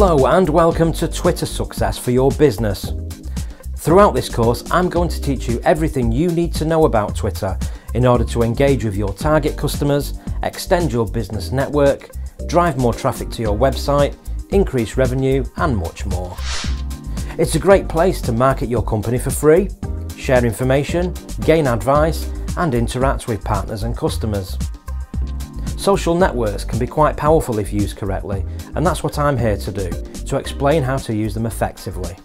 Hello and welcome to Twitter Success for Your Business. Throughout this course, I'm going to teach you everything you need to know about Twitter in order to engage with your target customers, extend your business network, drive more traffic to your website, increase revenue, and much more. It's a great place to market your company for free, share information, gain advice, and interact with partners and customers. Social networks can be quite powerful if used correctly, and that's what I'm here to do, to explain how to use them effectively.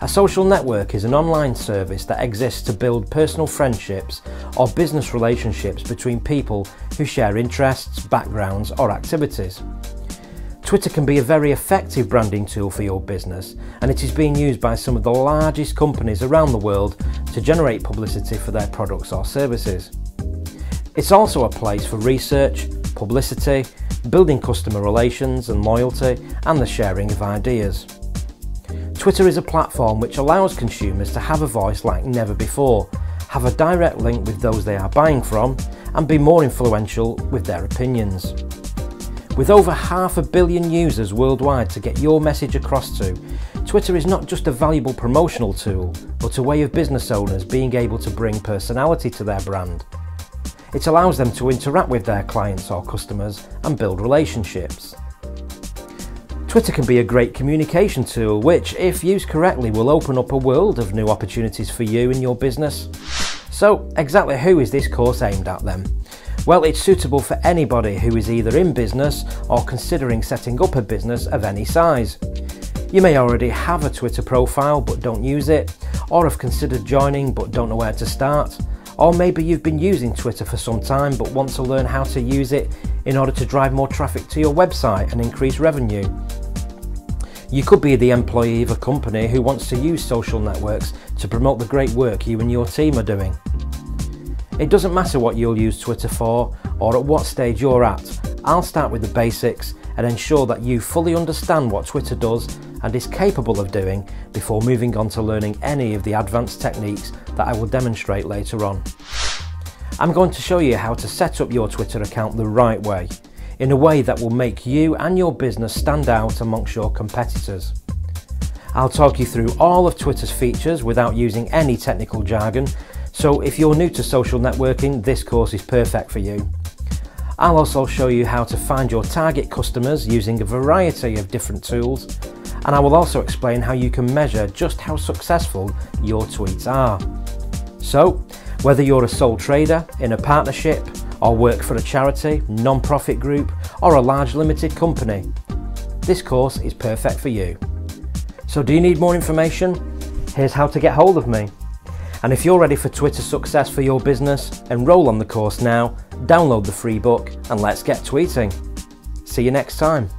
A social network is an online service that exists to build personal friendships or business relationships between people who share interests, backgrounds, or activities. Twitter can be a very effective branding tool for your business, and it is being used by some of the largest companies around the world to generate publicity for their products or services. It's also a place for research, publicity, building customer relations and loyalty, and the sharing of ideas. Twitter is a platform which allows consumers to have a voice like never before, have a direct link with those they are buying from, and be more influential with their opinions. With over 500 million users worldwide to get your message across to, Twitter is not just a valuable promotional tool, but a way of business owners being able to bring personality to their brand. It allows them to interact with their clients or customers and build relationships. Twitter can be a great communication tool which, if used correctly, will open up a world of new opportunities for you and your business. So exactly who is this course aimed at then? Well, it's suitable for anybody who is either in business or considering setting up a business of any size. You may already have a Twitter profile but don't use it, or have considered joining but don't know where to start. Or maybe you've been using Twitter for some time but want to learn how to use it in order to drive more traffic to your website and increase revenue. You could be the employee of a company who wants to use social networks to promote the great work you and your team are doing. It doesn't matter what you'll use Twitter for or at what stage you're at. I'll start with the basics and ensure that you fully understand what Twitter does and is capable of doing before moving on to learning any of the advanced techniques that I will demonstrate later on. I'm going to show you how to set up your Twitter account the right way, in a way that will make you and your business stand out amongst your competitors. I'll talk you through all of Twitter's features without using any technical jargon, so if you're new to social networking, this course is perfect for you. I'll also show you how to find your target customers using a variety of different tools, and I will also explain how you can measure just how successful your tweets are. So, whether you're a sole trader, in a partnership, or work for a charity, non-profit group, or a large limited company, this course is perfect for you. So do you need more information? Here's how to get hold of me. And if you're ready for Twitter success for your business, enroll on the course now, download the free book, and let's get tweeting. See you next time.